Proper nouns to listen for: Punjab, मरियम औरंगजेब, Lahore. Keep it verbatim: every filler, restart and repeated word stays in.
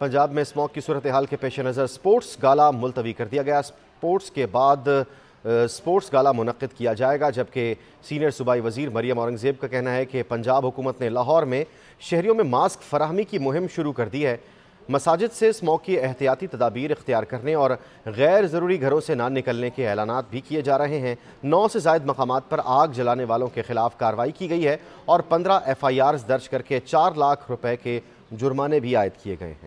पंजाब में स्मॉग की सूरत हाल के पेश नज़र स्पोर्ट्स गाला मुलतवी कर दिया गया। स्पोर्ट्स के बाद स्पोर्ट्स गाला मुनक़्क़िद किया जाएगा, जबकि सीनियर सूबाई वज़ीर मरियम औरंगजेब का कहना है कि पंजाब हुकूमत ने लाहौर में शहरियों में मास्क फराहमी की मुहिम शुरू कर दी है। मसाजिद से स्मॉग की एहतियाती तदाबीर इख्तियार करने और गैर ज़रूरी घरों से ना निकलने के ऐलानात भी किए जा रहे हैं। नौ से ज़ायद मकामात पर आग जलाने वालों के खिलाफ कार्रवाई की गई है और पंद्रह एफ आई आर दर्ज करके चार लाख रुपए के जुर्माने भी आयद किए गए हैं।